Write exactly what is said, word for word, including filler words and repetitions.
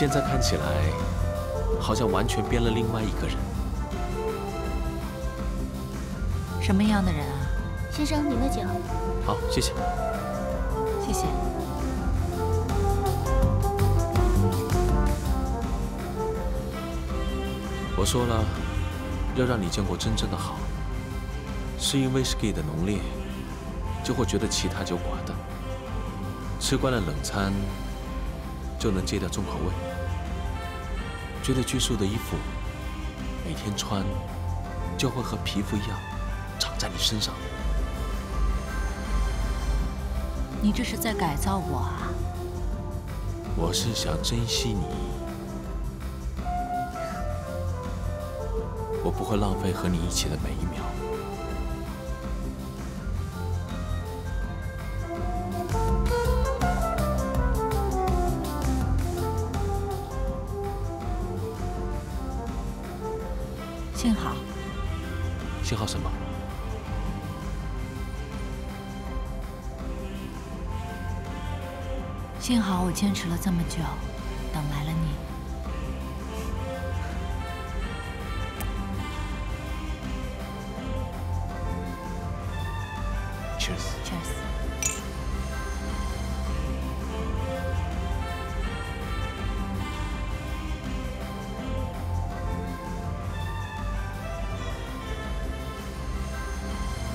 现在看起来，好像完全变了另外一个人。什么样的人啊？先生，您的酒。好，谢谢。谢谢。我说了，要让你见过真正的好，是因为 whisky 的浓烈，就会觉得其他酒寡淡。吃惯了冷餐，就能戒掉重口味。觉得拘束的衣服，每天穿，就会和皮肤一样，长在你身上。你这是在改造我啊！我是想珍惜你，我不会浪费和你一起的每一秒。 幸好，幸好什么？幸好我坚持了这么久，等来了你。Cheers。Cheers。